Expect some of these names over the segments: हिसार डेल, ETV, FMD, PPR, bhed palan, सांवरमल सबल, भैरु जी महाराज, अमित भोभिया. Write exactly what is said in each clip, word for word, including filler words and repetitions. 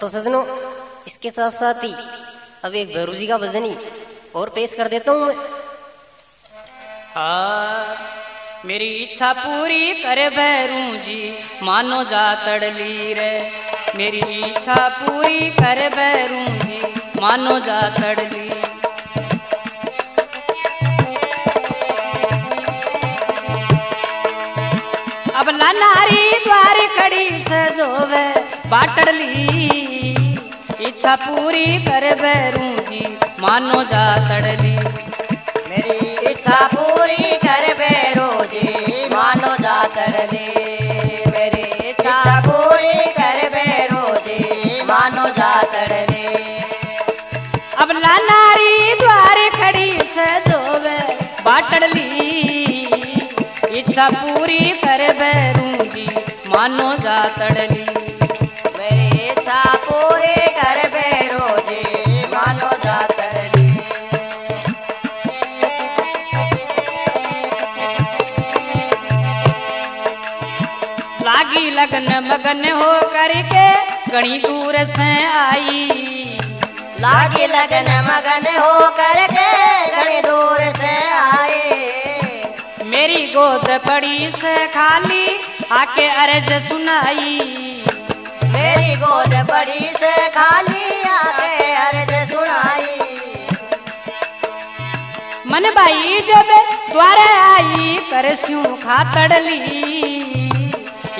तो सजनों इसके साथ साथ ही अब एक भैरु जी का भजन ही और पेश कर देता हूं मैं। आ मेरी इच्छा पूरी करे भैरु जी मानो जा तड़ली रे, मेरी इच्छा पूरी करे भैरु जी मानो जा तड़ली। अब लालारी द्वार कड़ी से जोवे बाटड़ली, इच्छा पूरी करे भैरु जी मानो जा तड़ली। मेरी इच्छा पूरी करे भैरु जी मानो जा तड़ली, मेरी इच्छा पूरी करे भैरु जी मानो जा तड़ली। अब लालारी द्वारे खड़ी से जोवे बाटड़ली, इच्छा पूरी करे भैरु जी मानो जा तड़ली। मेरी इच्छा पूरी करे भैरु जी मानो जा तड़ली। लागी लगन मगन हो करके घणी दूर से आई, लागी लगन मगन हो करके घणी दूर से आई। मेरी गोद पड़ी से खाली आके अर्ज सुनाई, मेरी गोद पड़ी से खाली आके अर्ज सुनाई। मन भाई जब द्वारे आई करस्यू खातड़ली,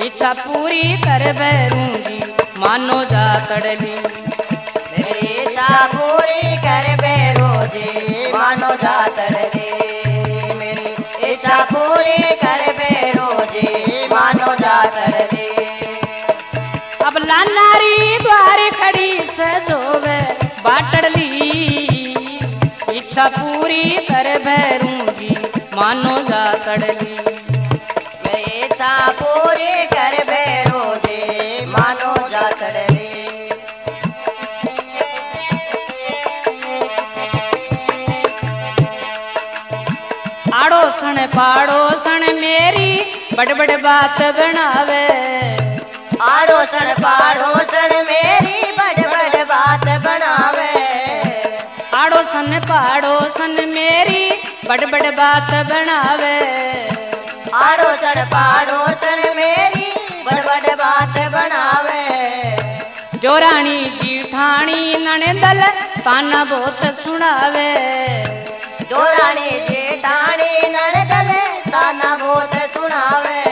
इच्छा पूरी कर भैरु जी मानो जा तड़ली। मेरी इच्छा पूरी कर भैरु जी मानो जा तड़ली, मेरी इच्छा पूरी कर भैरु जी मानो जा तड़ली। अब लानारी द्वारे खड़ी से जोवे बाटड़ली, इच्छा पूरी कर भैरु जी मानो जा तड़ली। मेरी इच्छा पूरी कर भैरु जी मानो जा तड़ली। आड़ोसन पाड़ोसन मेरी बड़ बड़ बात बनावे, आड़ोसन पाड़ोसन मेरी बड़ बड़ बात बनावे। आड़ोसन पाड़ोसन मेरी बड़ बड़ बात बनावे, आड़ोसन पाड़ोसन मेरी बड़ बड़ बात बनावे। जो रानी जी ठाणी ननदल ताना बहुत सुनावे, जो रानी जी ठाणी ननदल ताना बहुत सुनावे।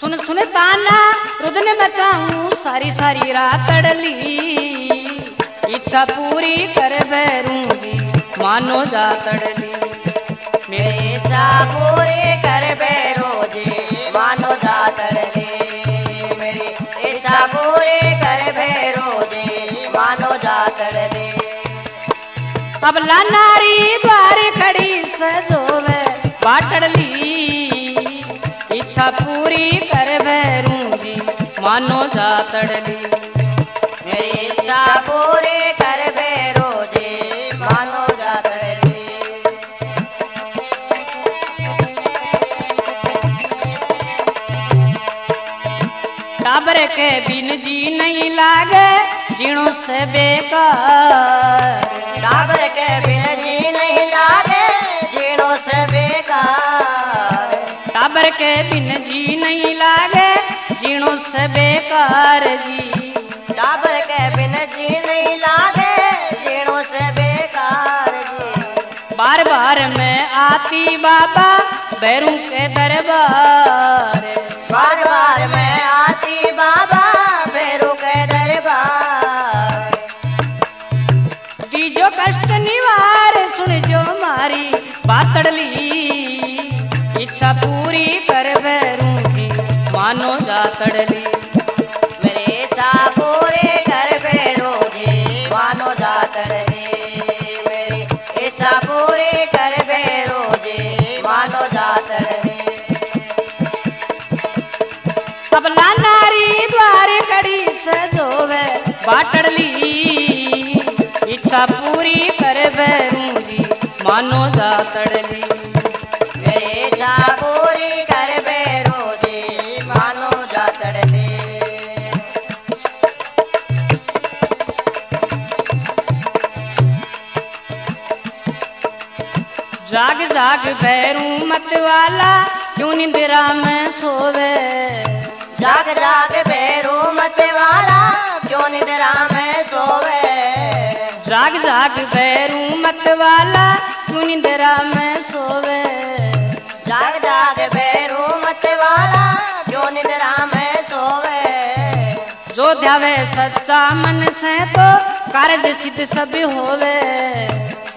सुन सुन ताना रुदन मचाऊं सारी सारी रात अड़ली, इच्छा पूरी कर भैरु जी मानो जा तड़ली। मेरी इच्छा पूरी कर भैरु जी मानो जा तड़ली, मेरी इच्छा पूरी कर भैरु जी मानो जा तड़ली। अब लानारी द्वारे खड़ी सजोवे बाटड़ली, इच्छा पूरी कर भैरु जी मानो जा तड़ली। मेरी इच्छा पूरी कर भैरु जी मानो जा तड़ली। टाबर के बिन जी नहीं लागे जीणो से बेकार, टाबर के बिन जी नहीं लागे जीणो से बेकार। टाबर के बिन जी नहीं लागे जीणो से बेकार जी, टाबर के बिन जी नहीं लागे जीणो से बेकार जी। बार बार मैं आती बाबा भैरु के दरबार, बार बार मैं आती बाबा भैरु के दरबार। दीजो कष्ट निवार सुन जो मारी बातड़ली, इच्छा पूरी कर भैरु जी मानो जा तड़ली। मेरी इच्छा पूरी कर भैरु जी मानो जा तड़ली, मेरी इच्छा पूरी कर भैरु जी मानो जा तड़ली। अब लानारी द्वारे कड़ी सजोवे बाटड़ली, इच्छा पूरी करे भैरु जी मानो जा तड़ली। मेरी इच्छा पूरी करे भैरु जी मानो जा तड़ली। जाग जाग भैरू मत वाला क्यों निंद्रा में सोवे, जाग जाग भैरू मत वाला क्यों निंद्रा में सोवे, जाग जाग भैरू मत वाला क्यों निंद्रा में सोवे, जाग जाग भैरू मत वाला क्यों निंद्रा में सोवे। जो ध्यावे सच्चा मन से तो कार्य सिद्ध सब होवे,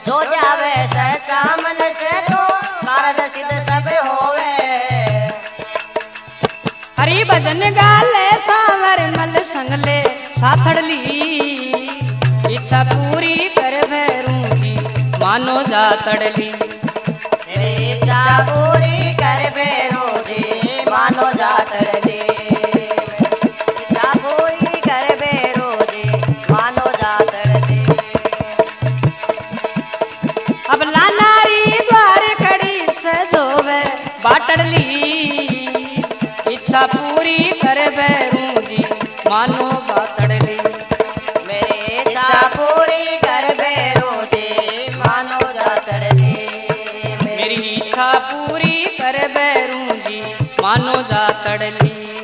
जो ध्यावे सच्चा मन से तो कार्य सिद्ध सब होवे। हरि भजन गाले सावर मल संगले साथड़ली, इच्छा पूरी कर भैरू जी मानो जा तड़ली, इच्छा पूरी कर भैरू जी मानो जा तड़ली, इच्छा पूरी कर भैरू जी मानो जा तड़ली। अब लानारी द्वार कड़ी से जोवे बाटड़ली, इच्छा पूरी कर भैरू जी मानो बातड़ली, मेरे इच्छा पूरी कर भैरू जी मानो जातड़ली, मेरी इच्छा पूरी कर भैरू जी मानो जातड़ली।